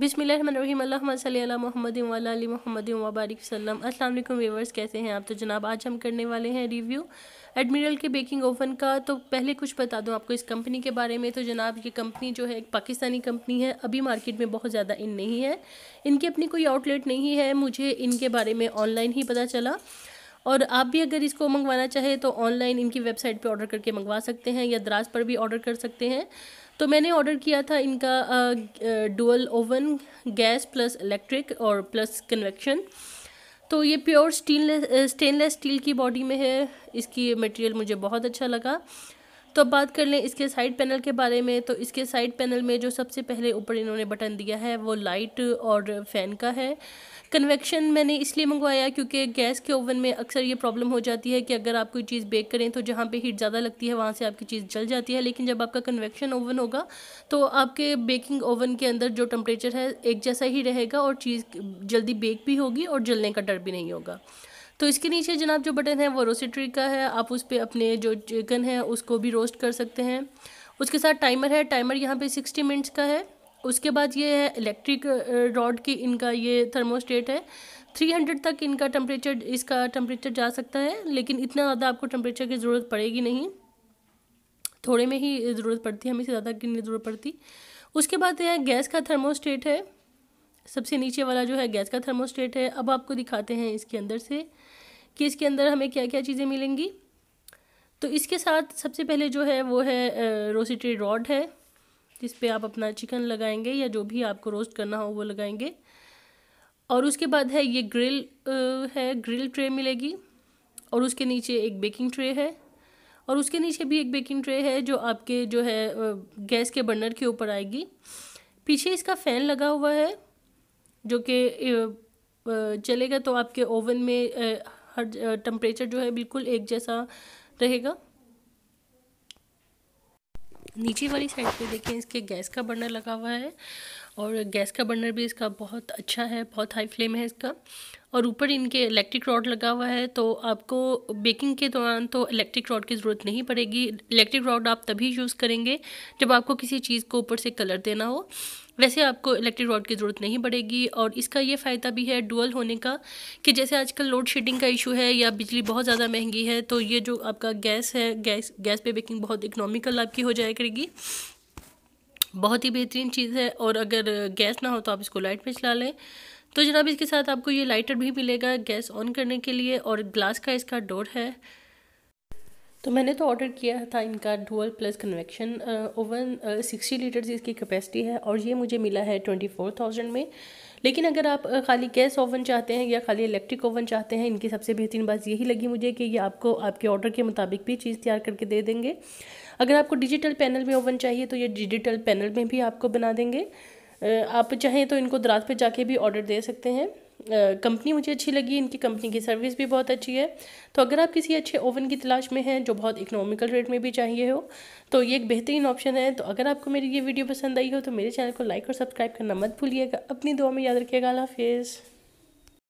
बिस्मिल्लाहिर्रहमानिर्रहीम अल्लाहुम्मा सल्ली अला मुहम्मद व अला आलि मुहम्मद व बारिक वसल्लम। अस्सलाम वालेकुम व्यूअर्स, कैसे हैं आप? तो जनाब आज हम करने वाले हैं रिव्यू एडमिरल के बेकिंग ओवन का। तो पहले कुछ बता दूं आपको इस कंपनी के बारे में। तो जनाब ये कंपनी जो है एक पाकिस्तानी कंपनी है, अभी मार्केट में बहुत ज़्यादा इन नहीं है, इनकी अपनी कोई आउटलेट नहीं है, मुझे इनके बारे में ऑनलाइन ही पता चला। और आप भी अगर इसको मंगवाना चाहे तो ऑनलाइन इनकी वेबसाइट पे ऑर्डर करके मंगवा सकते हैं या दराज पर भी ऑर्डर कर सकते हैं। तो मैंने ऑर्डर किया था इनका dual oven, gas plus electric और प्लस कन्वेक्शन। तो ये प्योर स्टेनलेस स्टील की बॉडी में है, इसकी मटेरियल मुझे बहुत अच्छा लगा। तो अब बात कर लें इसके साइड पैनल के बारे में। तो इसके साइड पैनल में जो सबसे पहले ऊपर इन्होंने बटन दिया है वो लाइट और फ़ैन का है। कन्वेक्शन मैंने इसलिए मंगवाया क्योंकि गैस के ओवन में अक्सर ये प्रॉब्लम हो जाती है कि अगर आप कोई चीज़ बेक करें तो जहाँ पे हीट ज़्यादा लगती है वहाँ से आपकी चीज़ जल जाती है, लेकिन जब आपका कन्वेक्शन ओवन होगा तो आपके बेकिंग ओवन के अंदर जो टेम्परेचर है एक जैसा ही रहेगा और चीज़ जल्दी बेक भी होगी और जलने का डर भी नहीं होगा। तो इसके नीचे जनाब जो बटन है वो रोस्टेरी का है, आप उस पर अपने जो चिकन है उसको भी रोस्ट कर सकते हैं। उसके साथ टाइमर है, टाइमर यहाँ पे 60 मिनट्स का है। उसके बाद ये है इलेक्ट्रिक रॉड की इनका ये थर्मोस्टेट है, 300 तक इनका टेम्परेचर जा सकता है, लेकिन इतना ज़्यादा आपको टेम्परेचर की ज़रूरत पड़ेगी नहीं, थोड़े में ही ज़रूरत पड़ती है, हमें ज़्यादा की नहीं ज़रूरत पड़ती। उसके बाद यह गैस का थर्मोस्टेट है, सबसे नीचे वाला जो है गैस का थर्मोस्टेट है। अब आपको दिखाते हैं इसके अंदर से कि इसके अंदर हमें क्या क्या चीज़ें मिलेंगी। तो इसके साथ सबसे पहले जो है वो है रोस्टेरी रॉड है, जिस पे आप अपना चिकन लगाएंगे या जो भी आपको रोस्ट करना हो वो लगाएंगे। और उसके बाद है ये ग्रिल है, ग्रिल ट्रे मिलेगी, और उसके नीचे एक बेकिंग ट्रे है, और उसके नीचे भी एक बेकिंग ट्रे है जो आपके जो है गैस के बर्नर के ऊपर आएगी। पीछे इसका फ़ैन लगा हुआ है जो कि चलेगा, तो आपके ओवन में हर टेम्परेचर जो है बिल्कुल एक जैसा रहेगा। नीचे वाली साइड पे देखें इसके गैस का बर्नर लगा हुआ है, और गैस का बर्नर भी इसका बहुत अच्छा है, बहुत हाई फ्लेम है इसका। और ऊपर इनके इलेक्ट्रिक रॉड लगा हुआ है, तो आपको बेकिंग के दौरान तो इलेक्ट्रिक रॉड की ज़रूरत नहीं पड़ेगी। इलेक्ट्रिक रॉड आप तभी यूज़ करेंगे जब आपको किसी चीज़ को ऊपर से कलर देना हो, वैसे आपको इलेक्ट्रिक रॉड की ज़रूरत नहीं पड़ेगी। और इसका ये फ़ायदा भी है डुअल होने का कि जैसे आजकल लोड शेडिंग का इशू है या बिजली बहुत ज़्यादा महंगी है, तो ये जो आपका गैस है, गैस पे बेकिंग बहुत इकनॉमिकल आपकी हो जाया करेगी, बहुत ही बेहतरीन चीज़ है। और अगर गैस ना हो तो आप इसको लाइट पे चला लें। तो जनाब इसके साथ आपको ये लाइटर भी मिलेगा गैस ऑन करने के लिए, और ग्लास का इसका डोर है। तो मैंने तो ऑर्डर किया था इनका dual plus convection oven, 60 litres इसकी कैपेसिटी है, और ये मुझे मिला है 24,000 में। लेकिन अगर आप खाली गैस ओवन चाहते हैं या खाली इलेक्ट्रिक ओवन चाहते हैं, इनकी सबसे बेहतरीन बात यही लगी मुझे कि ये आपको आपके ऑर्डर के मुताबिक भी चीज़ तैयार करके दे देंगे। अगर आपको डिजिटल पैनल में ओवन चाहिए तो ये डिजिटल पैनल में भी आपको बना देंगे। आप चाहें तो इनको दराज पर जाके भी ऑर्डर दे सकते हैं। कंपनी मुझे अच्छी लगी, इनकी कंपनी की सर्विस भी बहुत अच्छी है। तो अगर आप किसी अच्छे ओवन की तलाश में हैं जो बहुत इकोनॉमिकल रेट में भी चाहिए हो तो ये एक बेहतरीन ऑप्शन है। तो अगर आपको मेरी ये वीडियो पसंद आई हो तो मेरे चैनल को लाइक और सब्सक्राइब करना मत भूलिएगा। अपनी दुआ में याद रखिएगा। अल्लाह हाफिज़।